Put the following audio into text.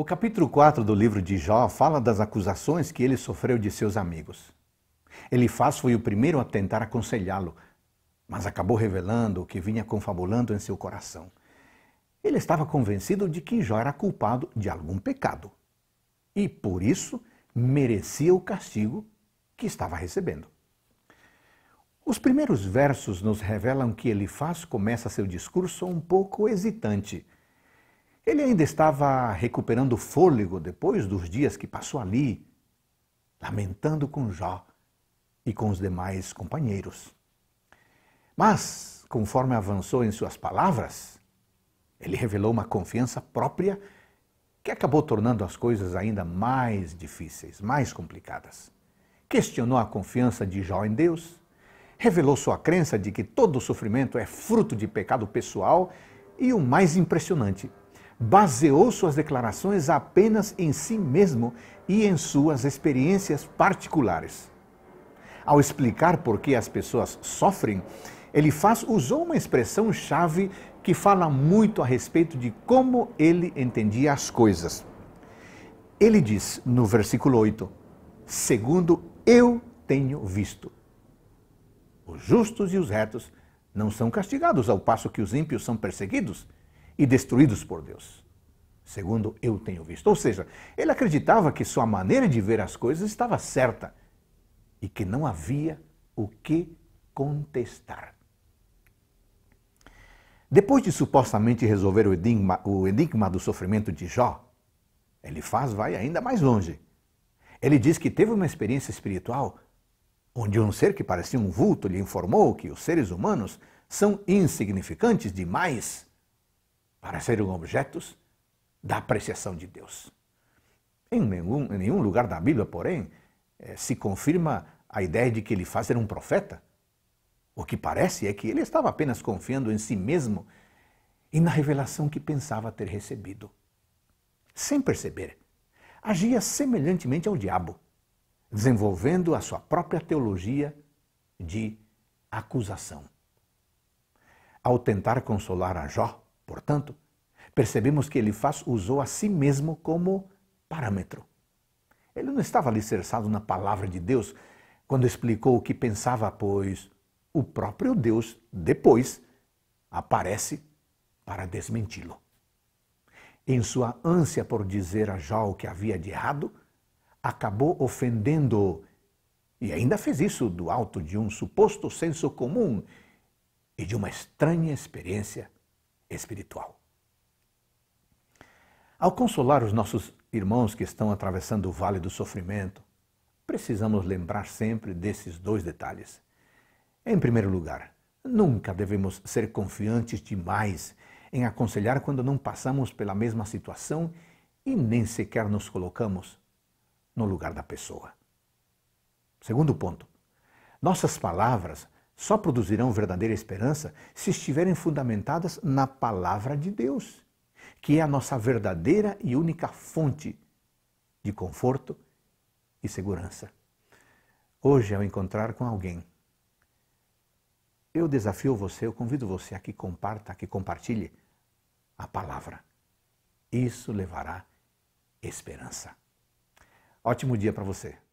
O capítulo 4 do livro de Jó fala das acusações que ele sofreu de seus amigos. Elifaz foi o primeiro a tentar aconselhá-lo, mas acabou revelando o que vinha confabulando em seu coração. Ele estava convencido de que Jó era culpado de algum pecado e, por isso, merecia o castigo que estava recebendo. Os primeiros versos nos revelam que Elifaz começa seu discurso um pouco hesitante. Ele ainda estava recuperando fôlego depois dos dias que passou ali, lamentando com Jó e com os demais companheiros. Mas, conforme avançou em suas palavras, ele revelou uma confiança própria que acabou tornando as coisas ainda mais difíceis, mais complicadas. Questionou a confiança de Jó em Deus, revelou sua crença de que todo o sofrimento é fruto de pecado pessoal e, o mais impressionante, baseou suas declarações apenas em si mesmo e em suas experiências particulares. Ao explicar por que as pessoas sofrem, Elifaz usou uma expressão-chave que fala muito a respeito de como ele entendia as coisas. Ele diz no versículo 8, segundo eu tenho visto. Os justos e os retos não são castigados, ao passo que os ímpios são perseguidos e destruídos por Deus, segundo eu tenho visto. Ou seja, ele acreditava que sua maneira de ver as coisas estava certa e que não havia o que contestar. Depois de supostamente resolver o enigma do sofrimento de Jó, Elifaz vai ainda mais longe. Ele diz que teve uma experiência espiritual onde um ser que parecia um vulto lhe informou que os seres humanos são insignificantes demais para serem objetos da apreciação de Deus. Em nenhum lugar da Bíblia, porém, se confirma a ideia de que Elifaz era um profeta. O que parece é que ele estava apenas confiando em si mesmo e na revelação que pensava ter recebido. Sem perceber, agia semelhantemente ao diabo, desenvolvendo a sua própria teologia de acusação. Ao tentar consolar a Jó, portanto, percebemos que Elifaz usou a si mesmo como parâmetro. Ele não estava alicerçado na palavra de Deus quando explicou o que pensava, pois o próprio Deus, depois, aparece para desmenti-lo. Em sua ânsia por dizer a Jó o que havia de errado, acabou ofendendo-o e ainda fez isso do alto de um suposto senso comum e de uma estranha experiência espiritual. Ao consolar os nossos irmãos que estão atravessando o vale do sofrimento, precisamos lembrar sempre desses dois detalhes. Em primeiro lugar, nunca devemos ser confiantes demais em aconselhar quando não passamos pela mesma situação e nem sequer nos colocamos no lugar da pessoa. Segundo ponto, nossas palavras só produzirão verdadeira esperança se estiverem fundamentadas na palavra de Deus, que é a nossa verdadeira e única fonte de conforto e segurança. Hoje, ao encontrar com alguém, eu desafio você, eu convido você a que compartilhe a palavra. Isso levará esperança. Ótimo dia para você.